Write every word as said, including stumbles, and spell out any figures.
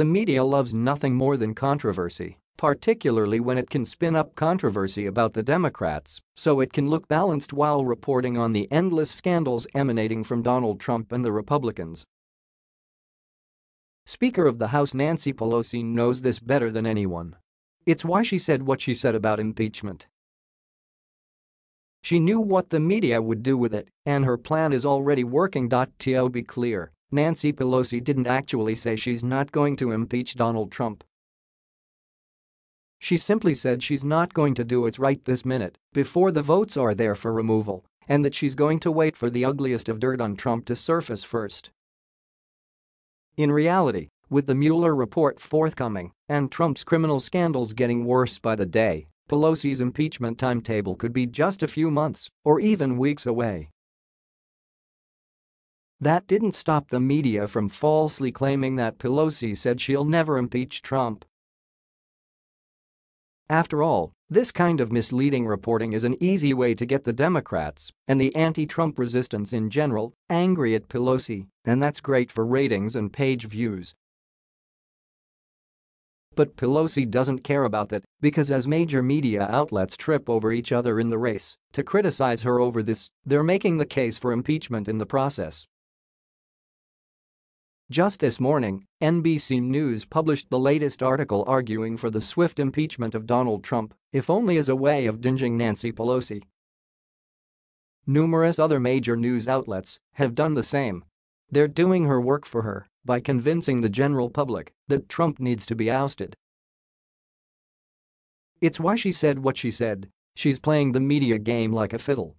The media loves nothing more than controversy, particularly when it can spin up controversy about the Democrats, so it can look balanced while reporting on the endless scandals emanating from Donald Trump and the Republicans. Speaker of the House Nancy Pelosi knows this better than anyone. It's why she said what she said about impeachment. She knew what the media would do with it, and her plan is already working. To be clear, Nancy Pelosi didn't actually say she's not going to impeach Donald Trump. She simply said she's not going to do it right this minute, before the votes are there for removal, and that she's going to wait for the ugliest of dirt on Trump to surface first. In reality, with the Mueller report forthcoming and Trump's criminal scandals getting worse by the day, Pelosi's impeachment timetable could be just a few months or even weeks away. That didn't stop the media from falsely claiming that Pelosi said she'll never impeach Trump. After all, this kind of misleading reporting is an easy way to get the Democrats and the anti-Trump resistance in general angry at Pelosi, and that's great for ratings and page views. But Pelosi doesn't care about that, because as major media outlets trip over each other in the race to criticize her over this, they're making the case for impeachment in the process. Just this morning, N B C News published the latest article arguing for the swift impeachment of Donald Trump, if only as a way of dinging Nancy Pelosi. Numerous other major news outlets have done the same. They're doing her work for her by convincing the general public that Trump needs to be ousted. It's why she said what she said. She's playing the media game like a fiddle.